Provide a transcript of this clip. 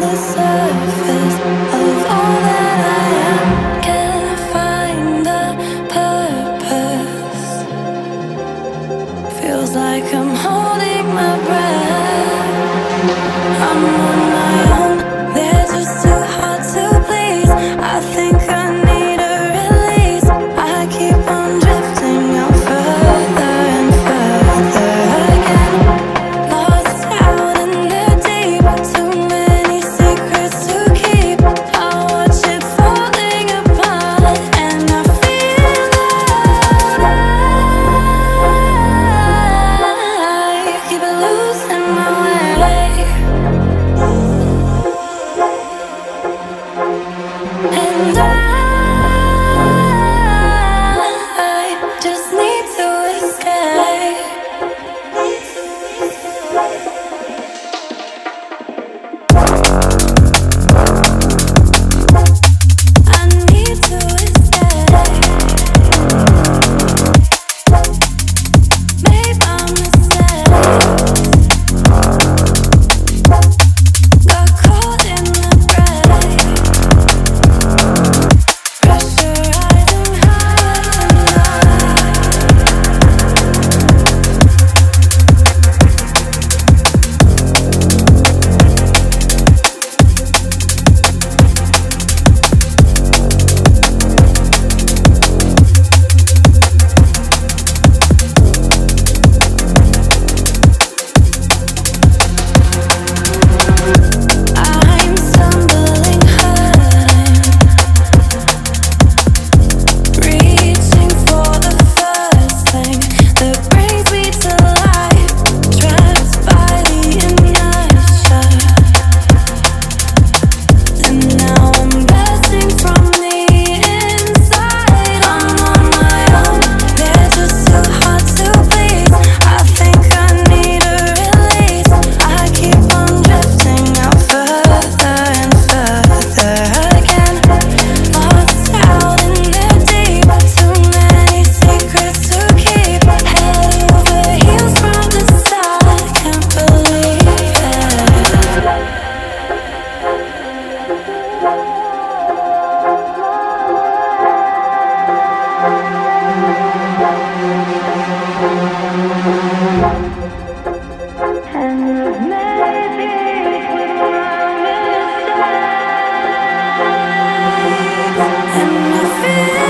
And I feel